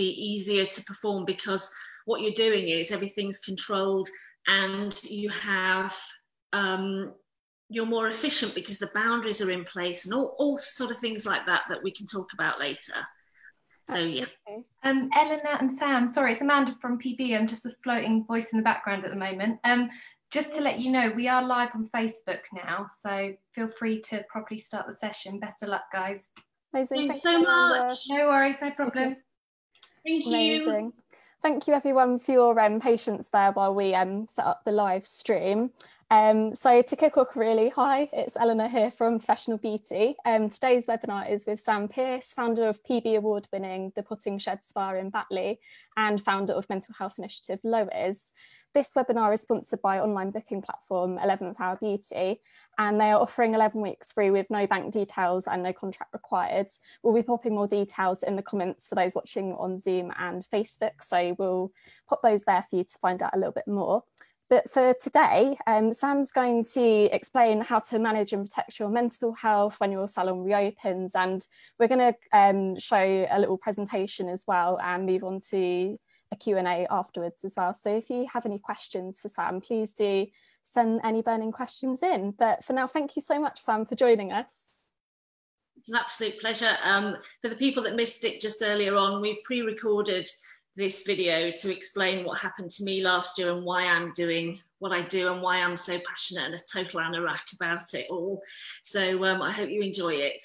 be easier to perform, because what you're doing is everything's controlled and you have, you're more efficient because the boundaries are in place and all sort of things like that that we can talk about later. So yeah. Eleanor and Sam, sorry, it's Amanda from PB. I'm just a floating voice in the background at the moment. Just to let you know, we are live on Facebook now, so feel free to probably start the session. Best of luck, guys. Amazing. Thanks so much. No worries, no problem. Thank you. Amazing. Thank you everyone for your patience there while we set up the live stream. So to kick off really, hi, it's Eleanor here from Professional Beauty. Today's webinar is with Sam Pearce, founder of PB award-winning The Putting Shed Spa in Batley and founder of mental health initiative Low Ears. This webinar is sponsored by online booking platform 11th Hour Beauty, and they are offering 11 weeks free with no bank details and no contract required. We'll be popping more details in the comments for those watching on Zoom and Facebook, so we'll pop those there for you to find out a little bit more. But for today, Sam's going to explain how to manage and protect your mental health when your salon reopens. And we're going to show a little presentation as well and move on to a Q&A afterwards as well. So if you have any questions for Sam, please do send any burning questions in. But for now, thank you so much, Sam, for joining us. It's an absolute pleasure. For the people that missed it just earlier on, we've pre-recorded this video to explain what happened to me last year and why I'm doing what I do and why I'm so passionate and a total anorak about it all. So I hope you enjoy it.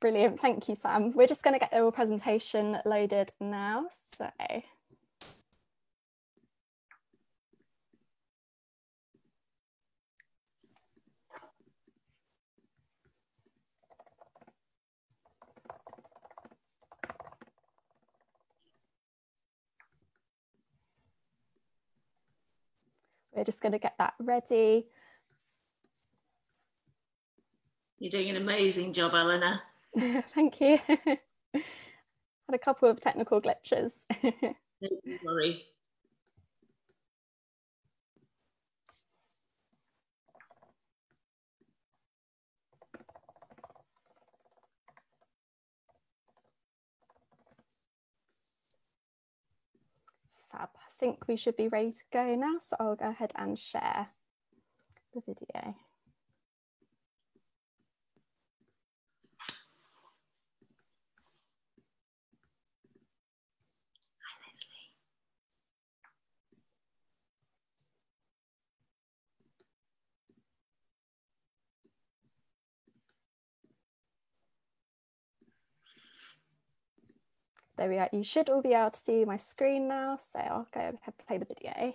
Brilliant, thank you, Sam. We're just going to get the presentation loaded now. So. We're just going to get that ready. You're doing an amazing job, Eleanor. Thank you. Had a couple of technical glitches. Don't worry. Fab. I think we should be ready to go now, so I'll go ahead and share the video. There we are. You should all be able to see my screen now, so I'll go ahead and play the video.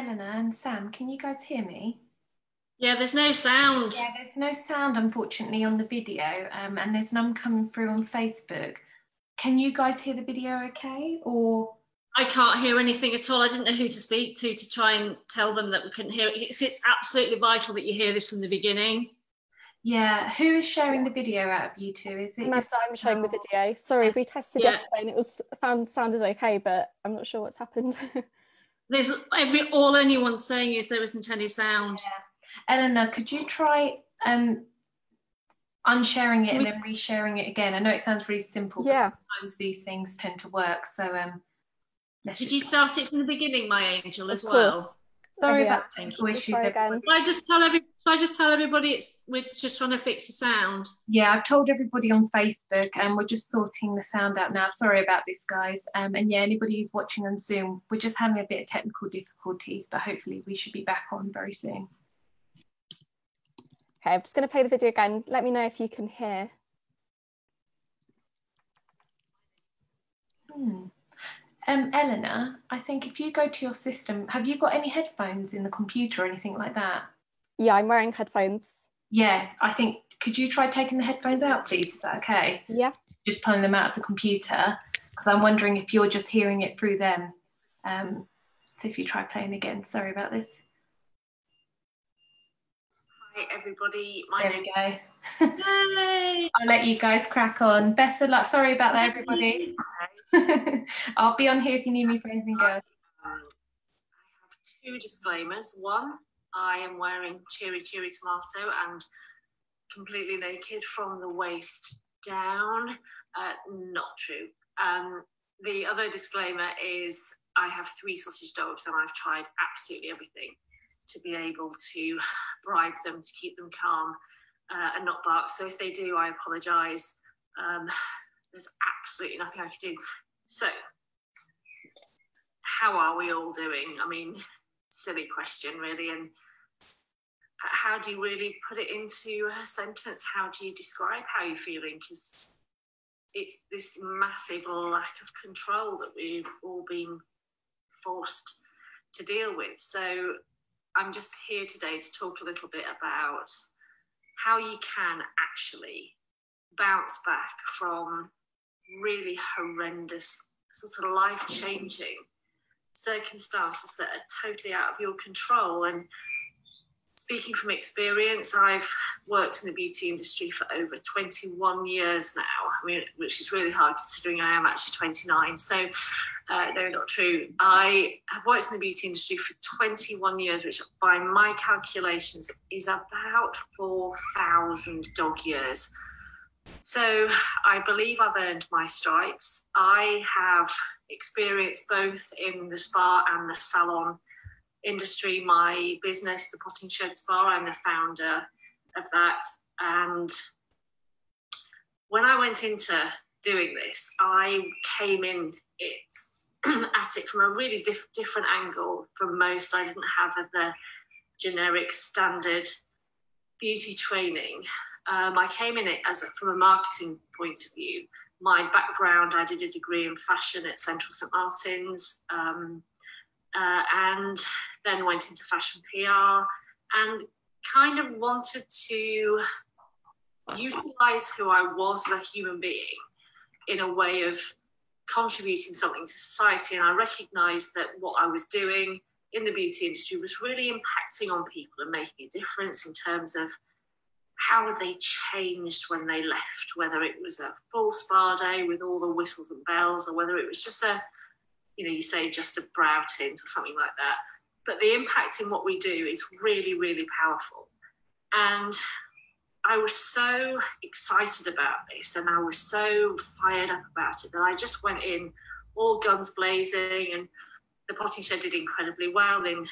Eleanor and Sam, can you guys hear me? Yeah, there's no sound. Yeah, there's no sound, unfortunately, on the video, and there's none coming through on Facebook. Can you guys hear the video okay, or...? I can't hear anything at all. I didn't know who to speak to try and tell them that we couldn't hear it. It's absolutely vital that you hear this from the beginning. Yeah, who is sharing the video out of you two? Is it I'm showing the video. Sorry, we tested yesterday and it was sounded okay, but I'm not sure what's happened. There's all anyone's saying is there isn't any sound. Yeah. Eleanor, could you try unsharing it and then resharing it again? I know it sounds really simple, but sometimes these things tend to work. So did you start it from the beginning, my angel, as well? Sorry about technical issues. Should I just tell everybody we're just trying to fix the sound? Yeah, I've told everybody on Facebook and we're just sorting the sound out now. Sorry about this, guys. And yeah, anybody who's watching on Zoom, we're just having a bit of technical difficulties, but hopefully we should be back on very soon. Okay, I'm just going to play the video again. Let me know if you can hear. Eleanor, I think if you go to your system, have you got any headphones in the computer or anything like that? Yeah, I'm wearing headphones. Yeah, I think, could you try taking the headphones out, please? Is that okay? Yeah. Just pulling them out of the computer, because I'm wondering if you're just hearing it through them. So if you try playing again, sorry about this. Hi, everybody. There we go. Yay! I'll let you guys crack on. Best of luck. Sorry about that, everybody. I'll be on here if you need me for anything else. I have two disclaimers. One, I am wearing Cheery Cheery Tomato and completely naked from the waist down. Not true. The other disclaimer is I have three sausage dogs and I've tried absolutely everything to be able to bribe them to keep them calm and not bark. So if they do, I apologise. There's absolutely nothing I could do. So, how are we all doing? I mean, silly question, really. And how do you really put it into a sentence? How do you describe how you're feeling? Because it's this massive lack of control that we've all been forced to deal with. So, I'm just here today to talk a little bit about how you can actually bounce back from really horrendous, sort of life-changing circumstances that are totally out of your control. And speaking from experience, I've worked in the beauty industry for over 21 years now, I mean, which is really hard considering I am actually 29. So no, not true. I have worked in the beauty industry for 21 years, which by my calculations is about 4,000 dog years. So I believe I've earned my stripes. I have experience both in the spa and the salon industry. My business, The Putting Shed Spa, I'm the founder of that. And when I went into doing this, I came in at it from a really different angle from most. I didn't have the generic standard beauty training. I came in it from a marketing point of view. My background, I did a degree in fashion at Central Saint Martins, and then went into fashion PR and kind of wanted to utilise who I was as a human being in a way of contributing something to society. And I recognised that what I was doing in the beauty industry was really impacting on people and making a difference in terms of how they changed when they left, whether it was a full spa day with all the whistles and bells, or whether it was just just a brow tint or something like that. But the impact in what we do is really, really powerful. And I was so excited about this and I was so fired up about it that I just went in all guns blazing, and The Putting Shed did incredibly well. In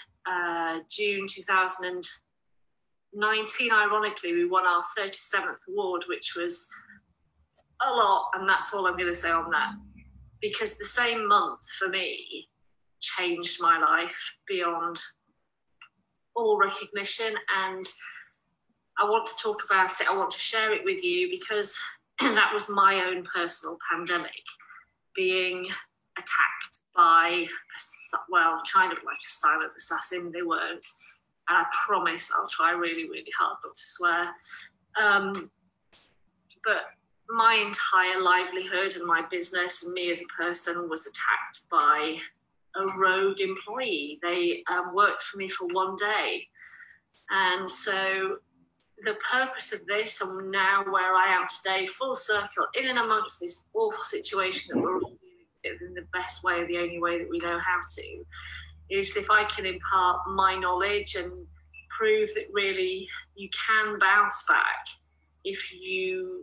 June 2019, ironically, we won our 37th award, which was a lot, and that's all I'm going to say on that, because the same month for me changed my life beyond all recognition. And I want to talk about it, I want to share it with you, because that was my own personal pandemic, being attacked by, well, kind of like a silent assassin. They weren't. And I promise I'll try really, really hard not to swear. But my entire livelihood and my business and me as a person was attacked by a rogue employee. They worked for me for one day. And so the purpose of this, and now where I am today, full circle, in and amongst this awful situation that we're all dealing with in the best way, the only way that we know how to, is if I can impart my knowledge and prove that really you can bounce back if you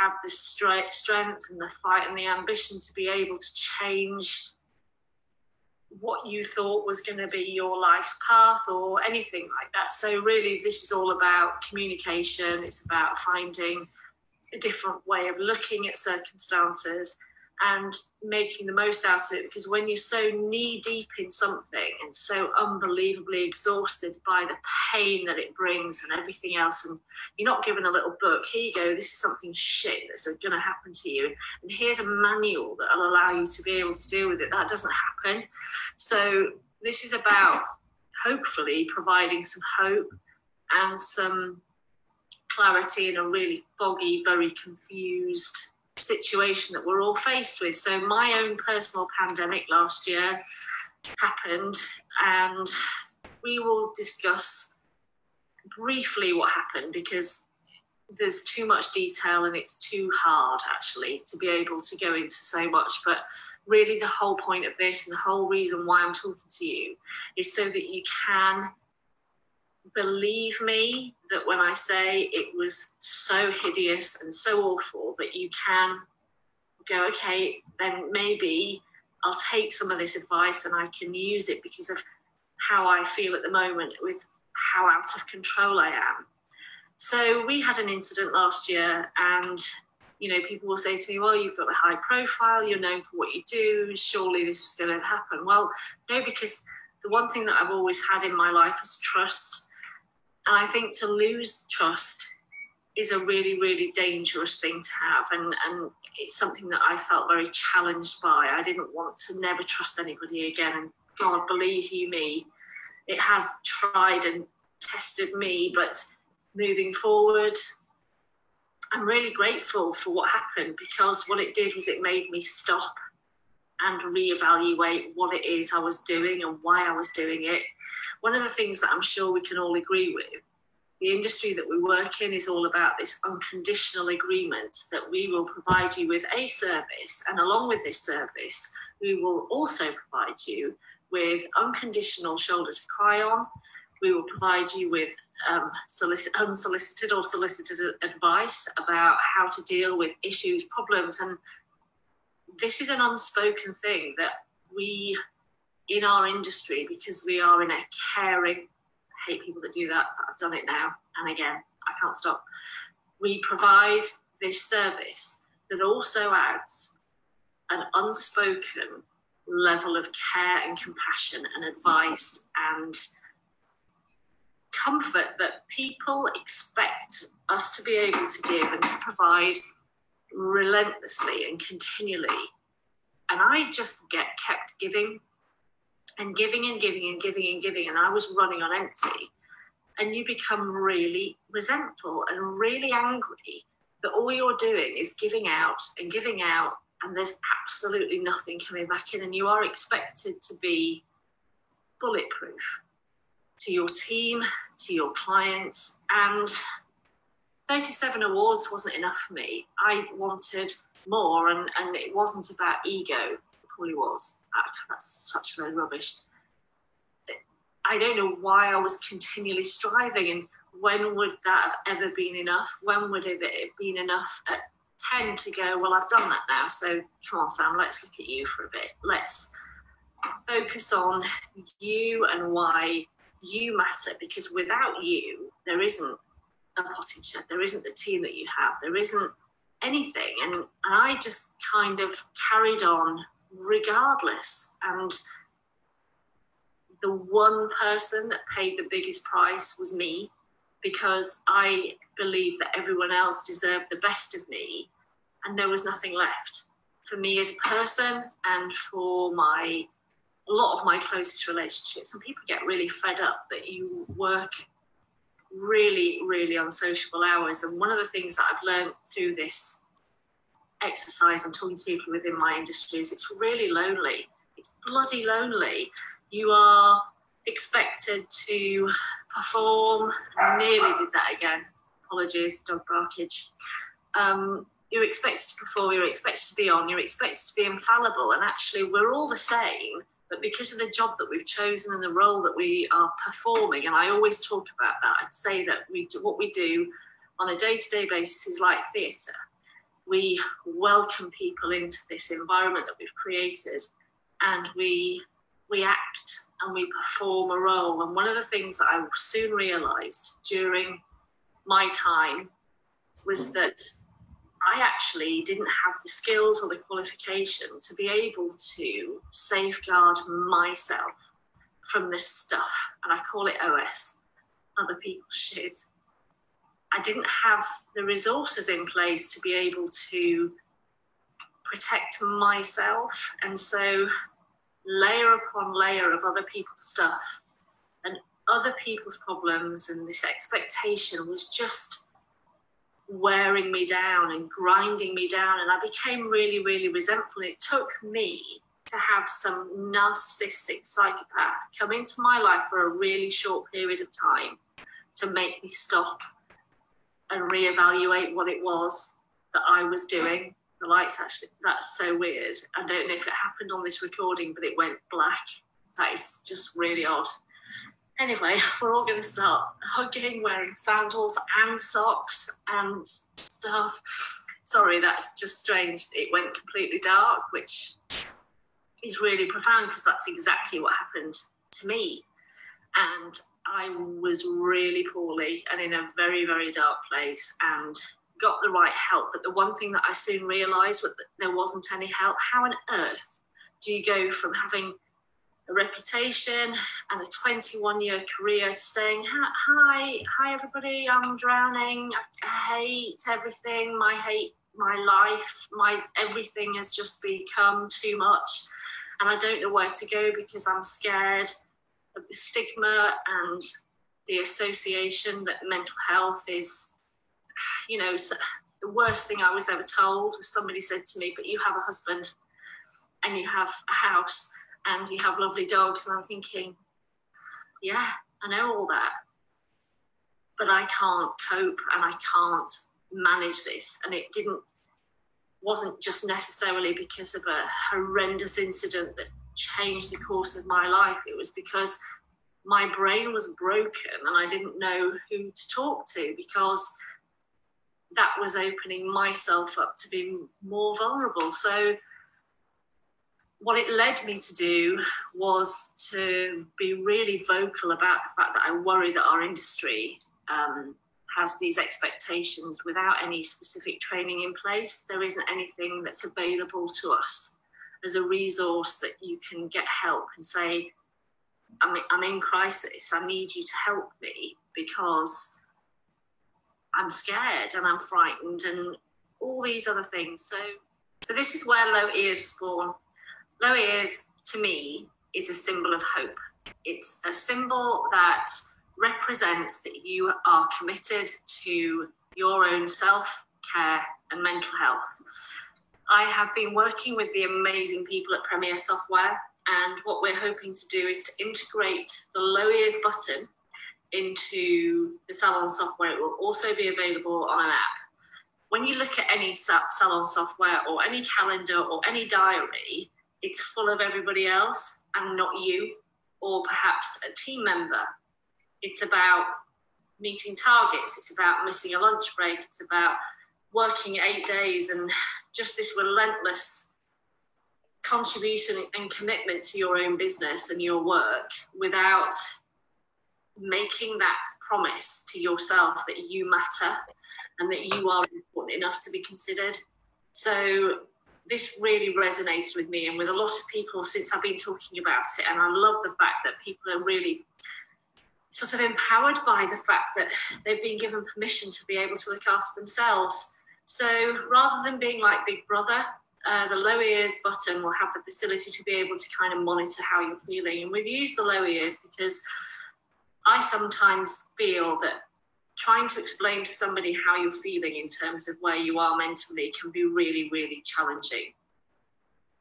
have the strength and the fight and the ambition to be able to change what you thought was going to be your life's path or anything like that. So really, this is all about communication. It's about finding a different way of looking at circumstances and making the most out of it, because when you're so knee deep in something and so unbelievably exhausted by the pain that it brings and everything else, and you're not given a little book, here you go, this is something shit that's going to happen to you, and here's a manual that'll allow you to be able to deal with it. That doesn't happen. So this is about hopefully providing some hope and some clarity in a really foggy, very confused situation that we're all faced with. So my own personal pandemic last year happened, and we will discuss briefly what happened because there's too much detail and it's too hard actually to be able to go into so much. But really the whole point of this and the whole reason why I'm talking to you is so that you can believe me that when I say it was so hideous and so awful, that you can go, okay, then maybe I'll take some of this advice and I can use it because of how I feel at the moment with how out of control I am. So we had an incident last year, and you know, people will say to me, well, you've got a high profile, you're known for what you do, surely this is going to happen. Well, no, because the one thing that I've always had in my life is trust. And I think to lose trust is a really, really dangerous thing to have. And it's something that I felt very challenged by. I didn't want to never trust anybody again. And God, believe you me, it has tried and tested me. But moving forward, I'm really grateful for what happened, because what it did was it made me stop and reevaluate what it is I was doing and why I was doing it. One of the things that I'm sure we can all agree with, the industry that we work in is all about this unconditional agreement that we will provide you with a service, and along with this service, we will also provide you with unconditional shoulder to cry on. We will provide you with unsolicited or solicited advice about how to deal with issues, problems, and this is an unspoken thing that we, in our industry, because we are in a caring, I hate people that do that, but I've done it now and again, I can't stop. We provide this service that also adds an unspoken level of care and compassion and advice and comfort that people expect us to be able to give and to provide relentlessly and continually. And I just kept giving and giving and giving and giving and giving, and I was running on empty. And you become really resentful and really angry that all you're doing is giving out, and there's absolutely nothing coming back in, and you are expected to be bulletproof to your team, to your clients. And 37 awards wasn't enough for me. I wanted more, and it wasn't about ego. It probably was. That's such low rubbish. I don't know why I was continually striving, and when would that have ever been enough? When would it have been enough at 10 to go, well, I've done that now, so come on, Sam, let's look at you for a bit. Let's focus on you and why you matter, because without you, there isn't a potting shed, there isn't the team that you have, there isn't anything. And I just kind of carried on regardless, and the one person that paid the biggest price was me, because I believe that everyone else deserved the best of me and there was nothing left. for me as a person and for a lot of my closest relationships. And people get really fed up that you work really, really unsociable hours. And one of the things that I've learned through this exercise and talking to people within my industry is it's really lonely. It's bloody lonely. You are expected to perform. I nearly did that again. Apologies, dog barkage. You're expected to perform, you're expected to be on, you're expected to be infallible. And actually, we're all the same, but because of the job that we've chosen and the role that we are performing, and I always talk about that, I'd say that what we do on a day-to-day basis is like theatre. We welcome people into this environment that we've created, and we act and we perform a role. And one of the things that I soon realised during my time was that I actually didn't have the skills or the qualification to be able to safeguard myself from this stuff. And I call it OS, other people's shit. I didn't have the resources in place to be able to protect myself. And so layer upon layer of other people's stuff and other people's problems and this expectation was just wearing me down and grinding me down, and I became really, really resentful. It took me to have some narcissistic psychopath come into my life for a really short period of time to make me stop and reevaluate what it was that I was doing. The lights actually, that's so weird. I don't know if it happened on this recording, but it went black. That is just really odd. Anyway, we're all going to start hugging, wearing sandals and socks and stuff. Sorry, that's just strange. It went completely dark, which is really profound because that's exactly what happened to me. And I was really poorly and in a very, very dark place and got the right help. But the one thing that I soon realised was that there wasn't any help. How on earth do you go from having a reputation and a 21-year career to saying, hi everybody, I'm drowning, I hate everything, my life, my everything has just become too much and I don't know where to go because I'm scared of the stigma and the association that mental health is, you know, the worst thing I was ever told was somebody said to me, but you have a husband and you have a house and you have lovely dogs. And I'm thinking, yeah, I know all that, but I can't cope and I can't manage this. And it wasn't just necessarily because of a horrendous incident that changed the course of my life. It was because my brain was broken and I didn't know who to talk to because that was opening myself up to be more vulnerable. So what it led me to do was to be really vocal about the fact that I worry that our industry has these expectations without any specific training in place. There isn't anything that's available to us as a resource that you can get help and say, I'm in crisis, I need you to help me because I'm scared and I'm frightened and all these other things. So this is where Low Ears was born. Low Ears, to me, is a symbol of hope. It's a symbol that represents that you are committed to your own self-care and mental health. I have been working with the amazing people at Premier Software, and what we're hoping to do is to integrate the Low Ears button into the salon software. It will also be available on an app. When you look at any salon software or any calendar or any diary, it's full of everybody else and not you, or perhaps a team member. It's about meeting targets. It's about missing a lunch break. It's about working 8 days and just this relentless contribution and commitment to your own business and your work without making that promise to yourself that you matter and that you are important enough to be considered. So this really resonated with me and with a lot of people since I've been talking about it. And I love the fact that people are really sort of empowered by the fact that they've been given permission to be able to look after themselves. So rather than being like Big Brother the Low Ears button will have the facility to be able to kind of monitor how you're feeling. And we've used the Low Ears because I sometimes feel that trying to explain to somebody how you're feeling in terms of where you are mentally can be really, really challenging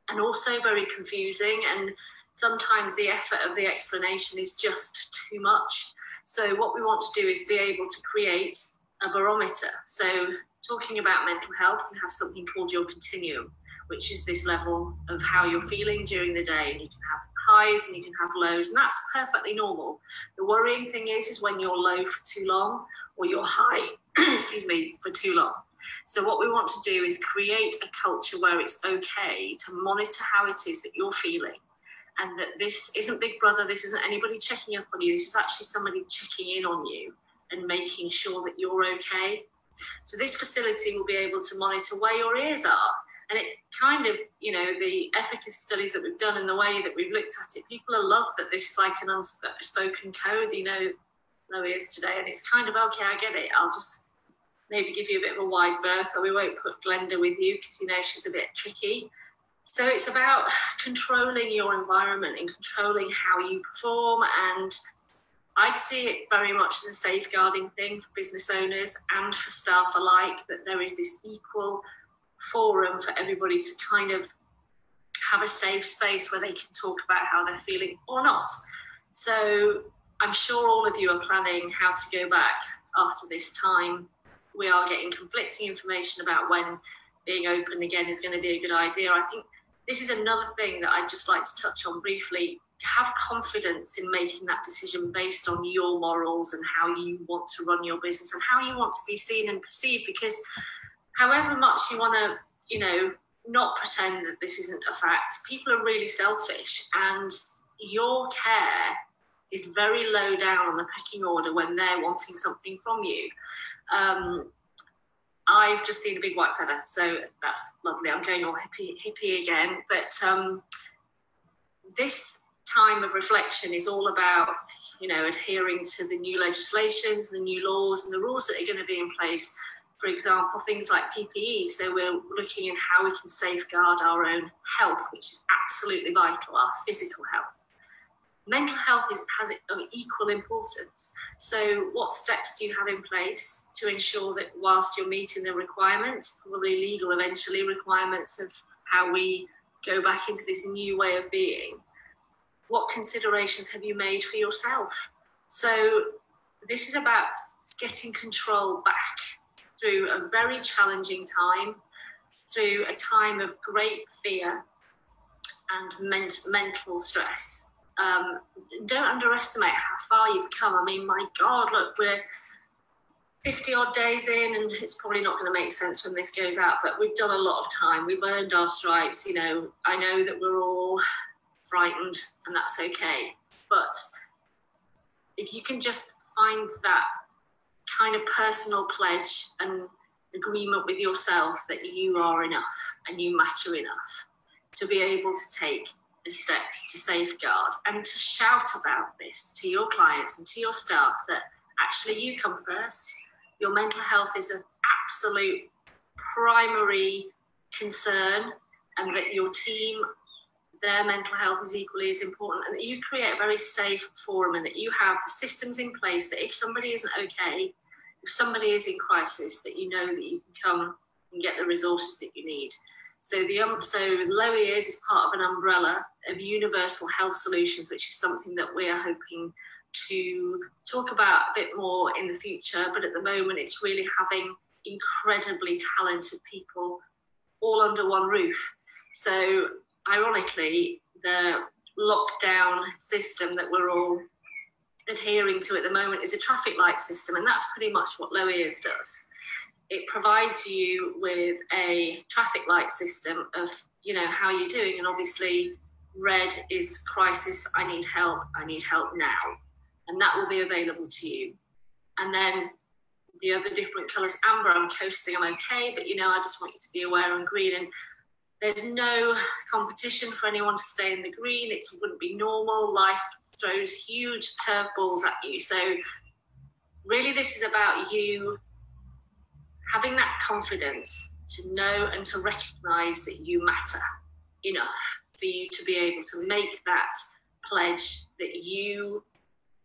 and also very confusing. And sometimes the effort of the explanation is just too much. So what we want to do is be able to create a barometer. So talking about mental health, you have something called your continuum, which is this level of how you're feeling during the day. And you can have highs and you can have lows, and that's perfectly normal. The worrying thing is when you're low for too long or you're high, excuse me, for too long. So what we want to do is create a culture where it's okay to monitor how it is that you're feeling, and that this isn't Big Brother, this isn't anybody checking up on you, this is actually somebody checking in on you and making sure that you're okay. So this facility will be able to monitor where your ears are. And it kind of, you know, the efficacy studies that we've done and the way that we've looked at it, people love that this is like an unspoken code, you know, Low Ears today. And it's kind of, okay, I get it. I'll just maybe give you a bit of a wide berth, or we won't put Glenda with you because, you know, she's a bit tricky. So it's about controlling your environment and controlling how you perform. And I'd see it very much as a safeguarding thing for business owners and for staff alike, that there is this equal forum for everybody to kind of have a safe space where they can talk about how they're feeling or not. So I'm sure all of you are planning how to go back after this time. We are getting conflicting information about when being open again is going to be a good idea. I think this is another thing that I'd just like to touch on briefly. Have confidence in making that decision based on your morals and how you want to run your business and how you want to be seen and perceived, because however much you want to, you know, not pretend that this isn't a fact, people are really selfish, and your care is very low down on the pecking order when they're wanting something from you. I've just seen a big white feather, so that's lovely. I'm going all hippie again, but this time of reflection is all about, you know, adhering to the new legislations, the new laws and the rules that are going to be in place. For example, things like PPE. So we're looking at how we can safeguard our own health, which is absolutely vital, our physical health. Mental health has equal importance. So what steps do you have in place to ensure that whilst you're meeting the requirements, probably legal eventually requirements of how we go back into this new way of being, what considerations have you made for yourself? So this is about getting control back through a very challenging time, through a time of great fear and mental stress. Don't underestimate how far you've come. I mean, my God, look, we're 50 odd days in, and it's probably not going to make sense when this goes out, but we've done a lot of time. We've earned our stripes. You know, I know that we're all frightened, and that's okay. But if you can just find that kind of personal pledge and agreement with yourself that you are enough and you matter enough to be able to take the steps to safeguard and to shout about this to your clients and to your staff, that actually you come first. Your mental health is an absolute primary concern, and that your team, their mental health is equally as important, and that you create a very safe forum, and that you have the systems in place that if somebody isn't okay, if somebody is in crisis, that you know that you can come and get the resources that you need. So Low Ears is part of an umbrella of universal health solutions, which is something that we are hoping to talk about a bit more in the future. But at the moment, it's really having incredibly talented people all under one roof. So ironically, the lockdown system that we're all adhering to at the moment is a traffic light system, and that's pretty much what Low Ears does. It provides you with a traffic light system of, you know, how you're doing, and obviously red is crisis, I need help now, and that will be available to you. And then the other different colours, amber, I'm coasting, I'm okay, but, you know, I just want you to be aware, and green, and there's no competition for anyone to stay in the green. It wouldn't be normal. Life throws huge curveballs at you. So really this is about you having that confidence to know and to recognize that you matter enough for you to be able to make that pledge that you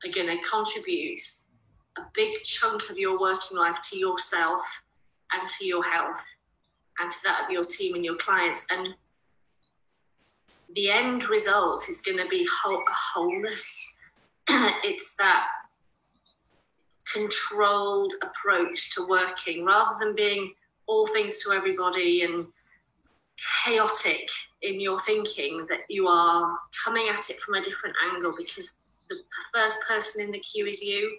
are going to contribute a big chunk of your working life to yourself and to your health and to that of your team and your clients. And the end result is going to be wholeness. It's that controlled approach to working, rather than being all things to everybody and chaotic in your thinking, that you are coming at it from a different angle, because the first person in the queue is you,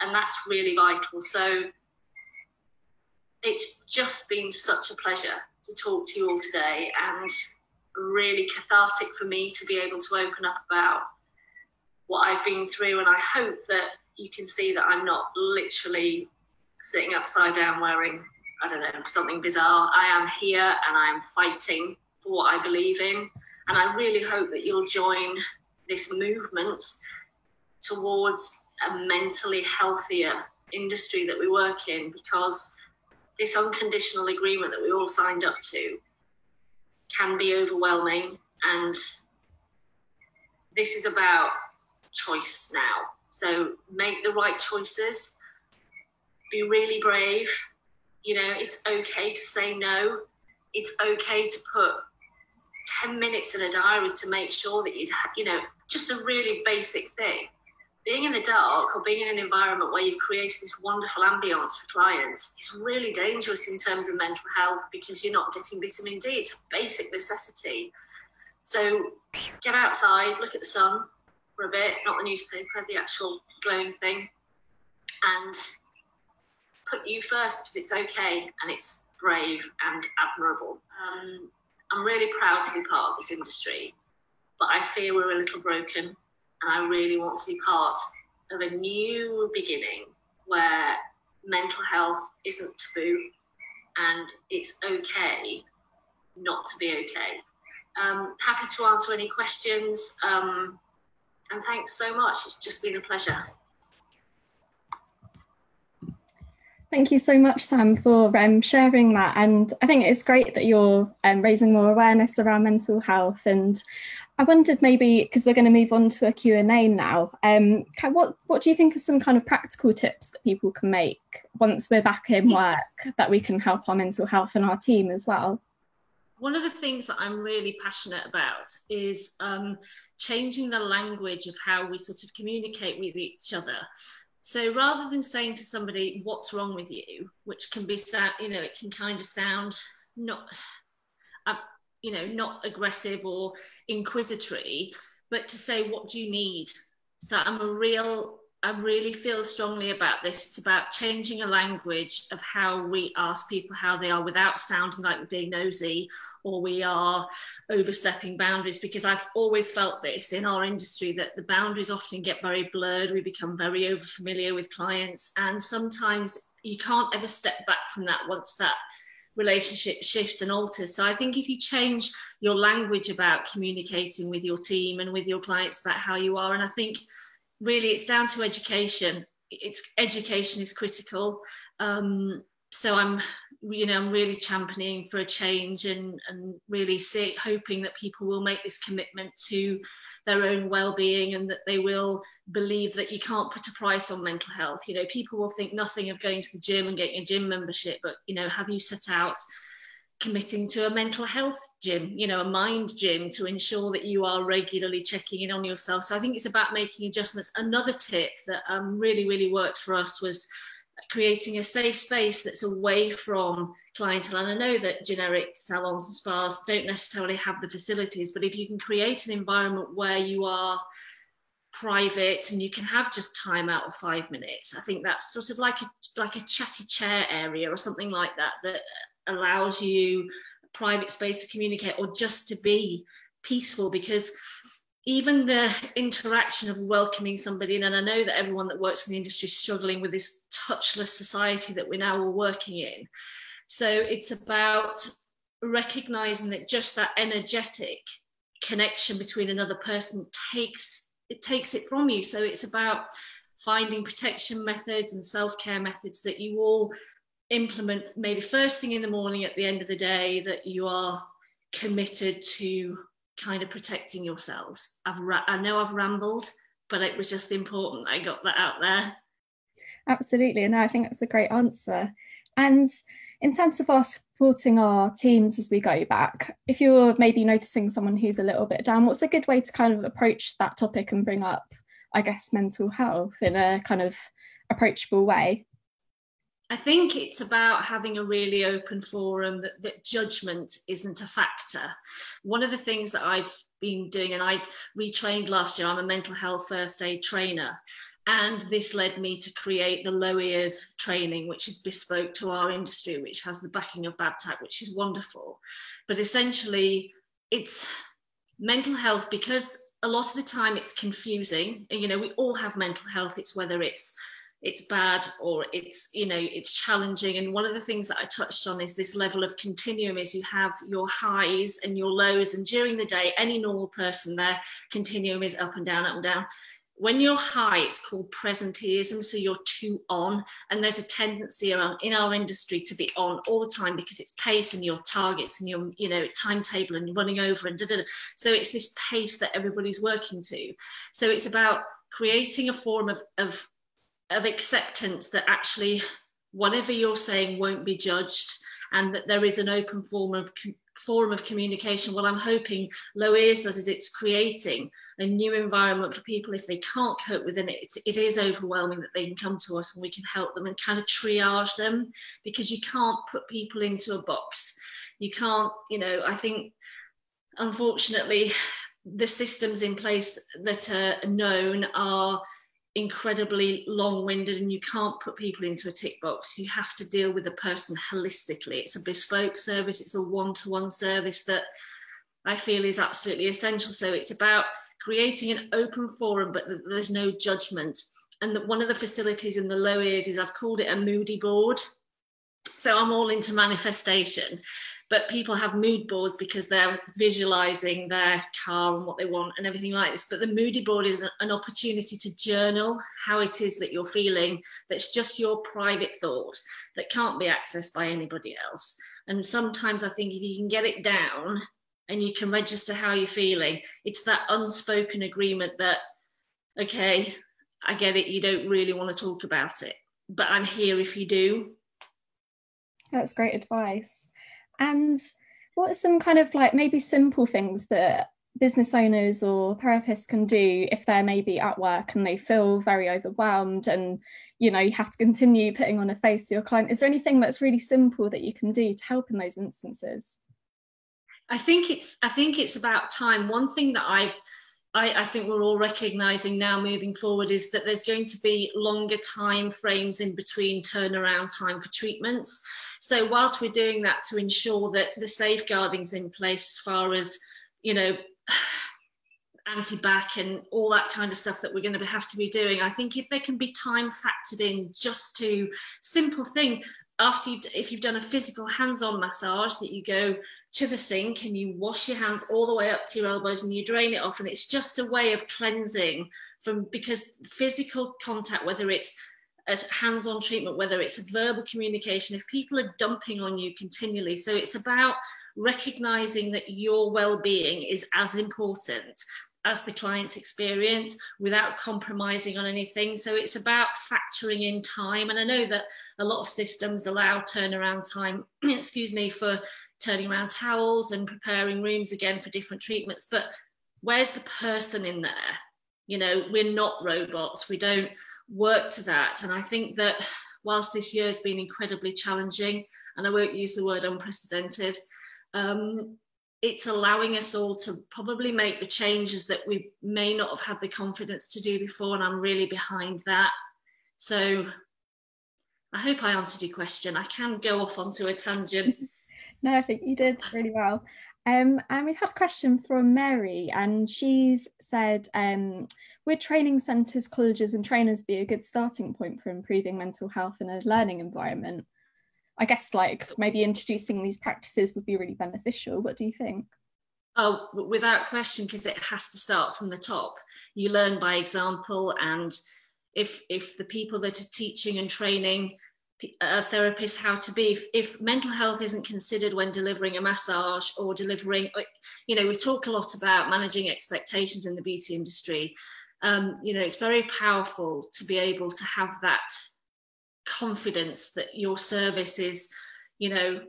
and that's really vital. So it's just been such a pleasure to talk to you all today, and really cathartic for me to be able to open up about what I've been through. And I hope that you can see that I'm not literally sitting upside down wearing, I don't know, something bizarre. I am here and I am fighting for what I believe in. And I really hope that you'll join this movement towards a mentally healthier industry that we work in, because this unconditional agreement that we all signed up to can be overwhelming. And this is about choice now. So make the right choices, be really brave. You know, it's okay to say no. It's okay to put 10 minutes in a diary to make sure that you'd, you know, just a really basic thing. Being in the dark or being in an environment where you've created this wonderful ambience for clients is really dangerous in terms of mental health, because you're not getting vitamin D. It's a basic necessity. So get outside, look at the sun for a bit, not the newspaper, the actual glowing thing, and put you first, because it's okay and it's brave and admirable. I'm really proud to be part of this industry, but I fear we're a little broken, and I really want to be part of a new beginning where mental health isn't taboo and it's okay not to be okay. Happy to answer any questions. And thanks so much. It's just been a pleasure. Thank you so much, Sam, for sharing that. And I think it's great that you're raising more awareness around mental health. And I wondered, maybe, because we're going to move on to a Q&A now, what do you think are some kind of practical tips that people can make once we're back in work that we can help our mental health and our team as well? One of the things that I'm really passionate about is changing the language of how we sort of communicate with each other. So rather than saying to somebody, "What's wrong with you?" which can be, you know, it can kind of sound not aggressive or inquisitory, but to say, "What do you need?" So I really feel strongly about this. It's about changing a language of how we ask people how they are, without sounding like we're being nosy or we are overstepping boundaries, because I've always felt this in our industry, that the boundaries often get very blurred. We become very overfamiliar with clients, and sometimes you can't ever step back from that once that relationship shifts and alters. So I think if you change your language about communicating with your team and with your clients about how you are, and I think really it's down to education. Education is critical. So I'm really championing for a change, and really hoping that people will make this commitment to their own well-being, and that they will believe that you can't put a price on mental health. You know, people will think nothing of going to the gym and getting a gym membership, but, you know, have you set out committing to a mental health gym, you know, a mind gym, to ensure that you are regularly checking in on yourself? So I think it's about making adjustments. Another tip that really, really worked for us was creating a safe space that's away from clientele. And I know that generic salons and spas don't necessarily have the facilities, but if you can create an environment where you are private and you can have just time out of 5 minutes, I think that's sort of like a chatty chair area or something like that, that allows you a private space to communicate, or just to be peaceful. Because even the interaction of welcoming somebody in, and I know that everyone that works in the industry is struggling with this touchless society that we're now all working in. So it's about recognizing that just that energetic connection between another person takes it from you. So it's about finding protection methods and self-care methods that you all implement maybe first thing in the morning at the end of the day that you are committed to kind of protecting yourselves. I know I've rambled, but it was just important I got that out there. Absolutely, and I think that's a great answer. And in terms of us supporting our teams as we go back, if you're maybe noticing someone who's a little bit down, what's a good way to kind of approach that topic and bring up, I guess, mental health in a kind of approachable way? I think it's about having a really open forum that judgment isn't a factor. One of the things that I've been doing, and I retrained last year, I'm a mental health first aid trainer, and this led me to create the Low Ears training, which is bespoke to our industry, which has the backing of BABTAC, which is wonderful. But essentially, it's mental health, because a lot of the time it's confusing. You know, we all have mental health. It's whether it's bad or it's, you know, it's challenging. And one of the things that I touched on is this level of continuum is you have your highs and your lows. And during the day, any normal person, their continuum is up and down, up and down. When you're high, it's called presenteeism. So you're too on. And there's a tendency around in our industry to be on all the time because it's pace and your targets and your, you know, timetable and running over and da-da-da. So it's this pace that everybody's working to. So it's about creating a form of acceptance that actually whatever you're saying won't be judged, and that there is an open form of communication. What I'm hoping Low Ears does is it's creating a new environment for people. If they can't cope within it, it is overwhelming, that they can come to us and we can help them and kind of triage them, because you can't put people into a box. You can't, you know, I think unfortunately the systems in place that are known are incredibly long-winded, and you can't put people into a tick box. You have to deal with the person holistically. It's a bespoke service. It's a one-to-one service that I feel is absolutely essential. So it's about creating an open forum, but there's no judgment. And that one of the facilities in the Low Ears is, I've called it a moody board. So I'm all into manifestation, but people have mood boards because they're visualizing their car and what they want and everything like this. But the moody board is an opportunity to journal how it is that you're feeling. That's just your private thoughts that can't be accessed by anybody else. And sometimes I think if you can get it down and you can register how you're feeling, it's that unspoken agreement that, okay, I get it, you don't really want to talk about it, but I'm here if you do. That's great advice. And what are some kind of like maybe simple things that business owners or therapists can do if they're maybe at work and they feel very overwhelmed and, you know, you have to continue putting on a face to your client? Is there anything that's really simple that you can do to help in those instances? I think it's about time. One thing that I think we're all recognising now moving forward is that there's going to be longer time frames in between turnaround time for treatments. So whilst we're doing that to ensure that the safeguarding's in place as far as, you know, anti-back and all that kind of stuff that we're going to have to be doing, I think if there can be time factored in just to simple thing, if you've done a physical hands-on massage, that you go to the sink and you wash your hands all the way up to your elbows and you drain it off. And it's just a way of cleansing from, because physical contact, whether it's a hands-on treatment, whether it's a verbal communication, if people are dumping on you continually. So it's about recognizing that your well-being is as important as the client's experience without compromising on anything. So it's about factoring in time. And I know that a lot of systems allow turnaround time, excuse me, for turning around towels and preparing rooms again for different treatments, but where's the person in there? You know, we're not robots. We don't work to that. And I think that whilst this year has been incredibly challenging, and I won't use the word unprecedented, it's allowing us all to probably make the changes that we may not have had the confidence to do before, and I'm really behind that. So I hope I answered your question. I can go off onto a tangent. No, I think you did really well. And we've had a question from Mary, and she's said, would training centres, colleges and trainers be a good starting point for improving mental health in a learning environment? I guess like maybe introducing these practices would be really beneficial. What do you think? Oh, without question, because it has to start from the top. You learn by example, and if the people that are teaching and training therapists how to be if mental health isn't considered when delivering a massage or delivering, you know, we talk a lot about managing expectations in the beauty industry. You know, it's very powerful to be able to have that confidence that your service is, you know,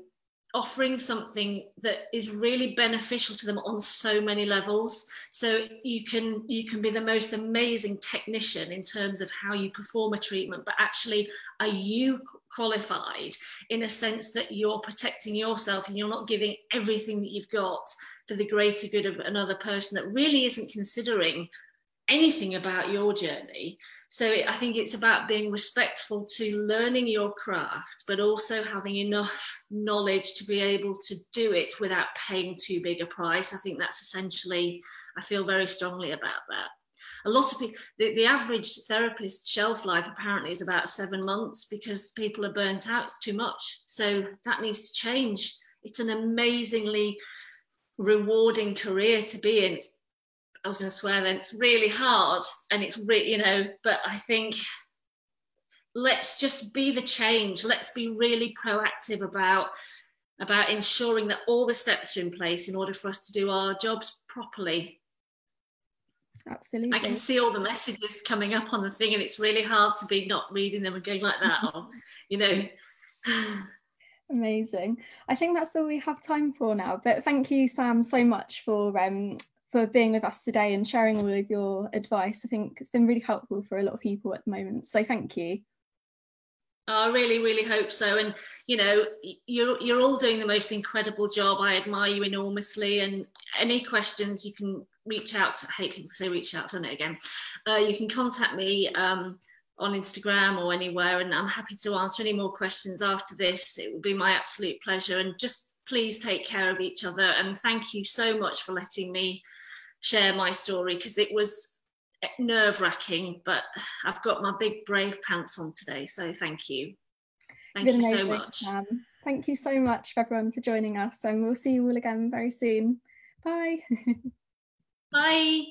offering something that is really beneficial to them on so many levels. So you can be the most amazing technician in terms of how you perform a treatment, but actually, are you qualified in a sense that you're protecting yourself and you're not giving everything that you've got for the greater good of another person that really isn't considering anything about your journey? So I think it's about being respectful to learning your craft, but also having enough knowledge to be able to do it without paying too big a price. I think that's essentially, I feel very strongly about that. A lot of people, the average therapist shelf life apparently is about 7 months because people are burnt out, it's too much. So that needs to change. It's an amazingly rewarding career to be in. I was going to swear then, it's really hard and it's really, you know, but I think let's just be the change. Let's be really proactive about ensuring that all the steps are in place in order for us to do our jobs properly. Absolutely. I can see all the messages coming up on the thing and it's really hard to be not reading them and going like that or, you know. Amazing. I think that's all we have time for now, but thank you, Sam, so much for being with us today and sharing all of your advice. I think it's been really helpful for a lot of people at the moment, so thank you. I really, really hope so. And, you know, you're all doing the most incredible job. I admire you enormously. And any questions, you can reach out to, I hate people say reach out, I've done it again. You can contact me on Instagram or anywhere, and I'm happy to answer any more questions after this. It will be my absolute pleasure. And just please take care of each other. And thank you so much for letting me share my story, because it was nerve-wracking, but I've got my big brave pants on today, so thank you. Thank you so much. Thank you so much for everyone for joining us, and we'll see you all again very soon. Bye. Bye.